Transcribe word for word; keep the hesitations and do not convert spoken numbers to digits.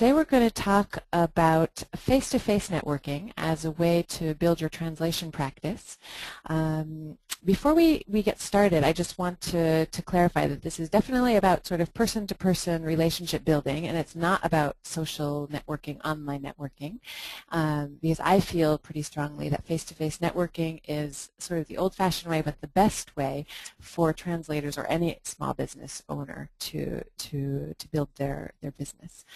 Today we're going to talk about face-to-face networking as a way to build your translation practice. Um, before we, we get started, I just want to, to clarify that this is definitely about sort of person-to-person relationship building, and it's not about social networking, online networking, um, because I feel pretty strongly that face-to-face networking is sort of the old-fashioned way, but the best way for translators or any small business owner to, to, to build their, their business.